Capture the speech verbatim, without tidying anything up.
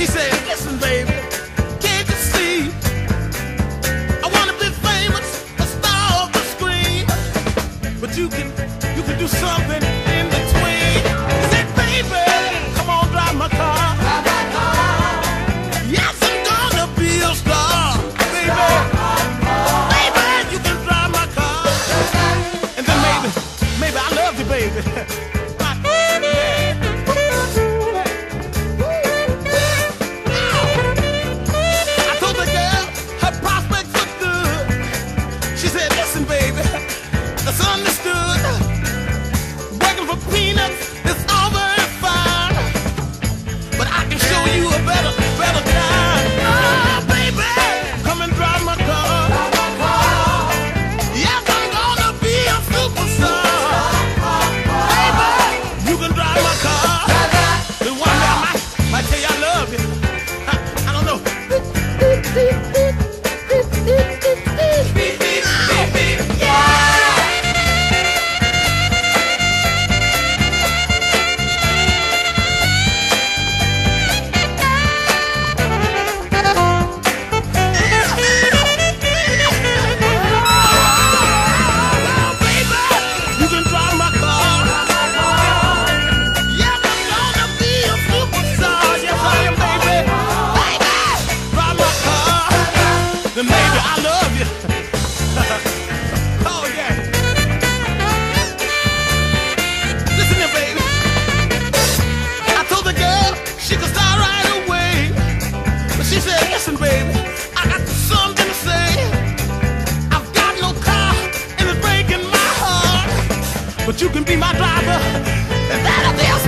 She said, listen, baby, can't you see? I wanna be famous, a star of the screen. But you can, you can do something in between. She said, baby, come on, drive my car. Drive my car. Yes, I'm gonna be a star, baby. Baby, you can drive my car. And then maybe, maybe I love you, baby. Maybe I love you. Oh yeah. Listen here, baby. I told the girl she could start right away, but she said, listen, baby, I got something to say. I've got no car and it's breaking my heart, but you can be my driver, and that'll be a